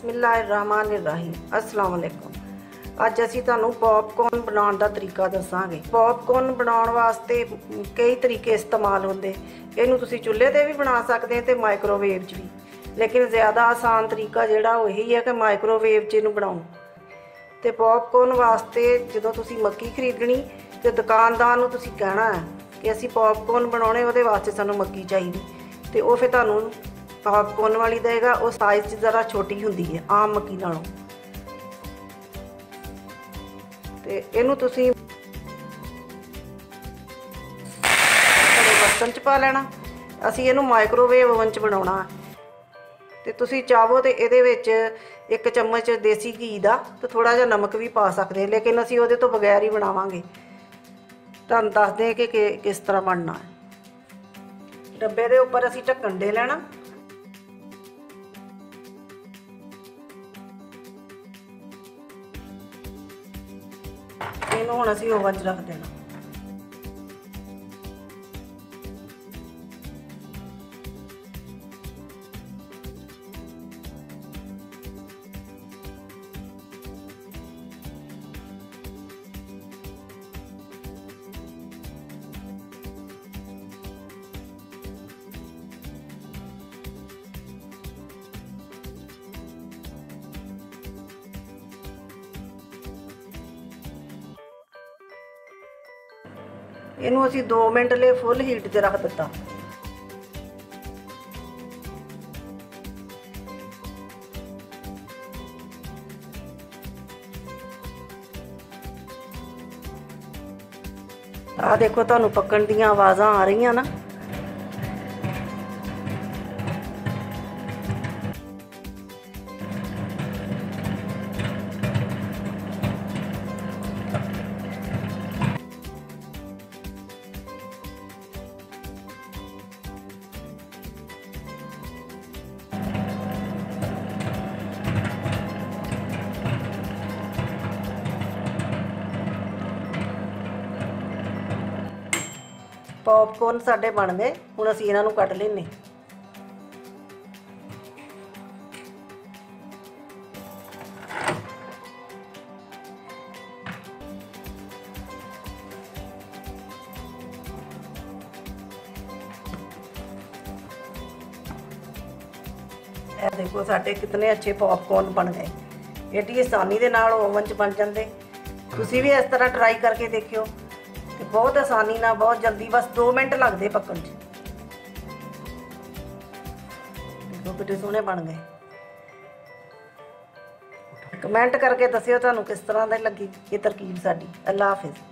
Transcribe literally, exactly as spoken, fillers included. बिस्मिल्लाहिर्रहमानिर्रहीम अस्सलाम वालेकुम। अज असी तुहानू पॉपकॉर्न बनाने का तरीका दसांगे। पॉपकॉर्न बनाने वास्ते कई तरीके इस्तेमाल होंदे। इहनू तुसीं चुल्हे ते भी बना सकदे ते माइक्रोवेव च भी, लेकिन ज़्यादा आसान तरीका जिहड़ा ओह ही है कि माइक्रोवेव च इहनू बनाओ। ते पॉपकॉर्न वास्ते जदों तुसीं मक्की खरीदणी ते दुकानदार नूं तुसीं कहना है कि असीं पॉपकॉर्न बनाउणे, उहदे वास्ते सानूं मक्की चाहीदी, ते ओह फिर तुहानू पॉपकॉर्न वाली देगा। वह साइज ज़रा छोटी हुंदी है आम मक्की नालों। ते इहनूं तुसीं बर्तन च पा लैना। असीं इहनूं माइक्रोवेव ओवन च बनाउणा ते तुसीं चाहो तो इहदे विच एक चम्मच देसी घी दा ते थोड़ा जिहा नमक भी पा सकदे, लेकिन असीं उहदे तो बगैर ही बनावांगे। तुहानूं दसदे आं कि किस तरह बनना है। डब्बे दे उप्पर असीं ढक्कन दे लैना। इहनूं हुण असीं ओवन च रख देना। इनू असी दो मिनट ले फुल हीट से रख दिता। आ देखो तुहानू पकण दी आवाज़ां आ रही ना। पॉपकॉर्न साढ़े बन गए। हुण असीं इन्हां नूं कट लैने। ये देखो साढ़े कितने अच्छे पॉपकॉर्न बन गए। एडी आसानी दे नाल ओवन च बन जांदे। तुसीं भी इस तरह ट्राई करके देखियो। बहुत आसानी ना, बहुत जल्दी, बस दो मिनट लगते पकन च। देखो कितने सोहने बन गए। कमेंट करके दस्सियो तुहानू किस तरह दी लगी ये तरकीब साडी। अल्लाह हाफिज़।